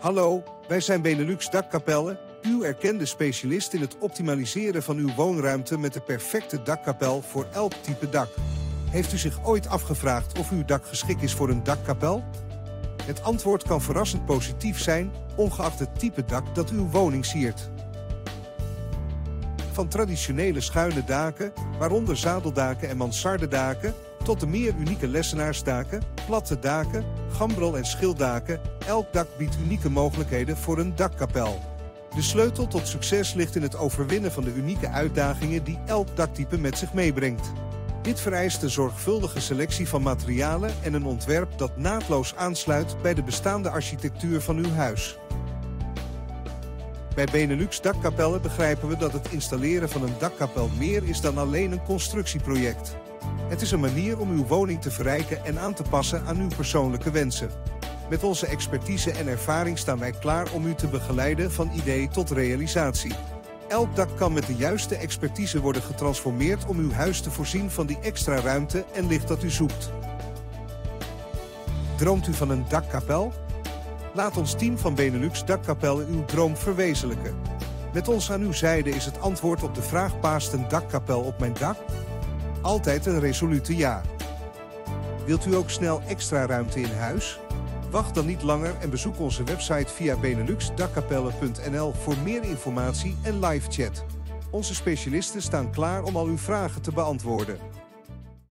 Hallo, wij zijn Benelux Dakkapellen, uw erkende specialist in het optimaliseren van uw woonruimte met de perfecte dakkapel voor elk type dak. Heeft u zich ooit afgevraagd of uw dak geschikt is voor een dakkapel? Het antwoord kan verrassend positief zijn, ongeacht het type dak dat uw woning siert. Van traditionele schuine daken, waaronder zadeldaken en mansardendaken, tot de meer unieke lessenaarsdaken, platte daken, gambrel- en schildaken, elk dak biedt unieke mogelijkheden voor een dakkapel. De sleutel tot succes ligt in het overwinnen van de unieke uitdagingen die elk daktype met zich meebrengt. Dit vereist een zorgvuldige selectie van materialen en een ontwerp dat naadloos aansluit bij de bestaande architectuur van uw huis. Bij Benelux Dakkapellen begrijpen we dat het installeren van een dakkapel meer is dan alleen een constructieproject. Het is een manier om uw woning te verrijken en aan te passen aan uw persoonlijke wensen. Met onze expertise en ervaring staan wij klaar om u te begeleiden van idee tot realisatie. Elk dak kan met de juiste expertise worden getransformeerd om uw huis te voorzien van die extra ruimte en licht dat u zoekt. Droomt u van een dakkapel? Laat ons team van Benelux Dakkapellen uw droom verwezenlijken. Met ons aan uw zijde is het antwoord op de vraag: paast een dakkapel op mijn dak? Altijd een resolute ja. Wilt u ook snel extra ruimte in huis? Wacht dan niet langer en bezoek onze website via beneluxdakkapellen.nl voor meer informatie en live chat. Onze specialisten staan klaar om al uw vragen te beantwoorden.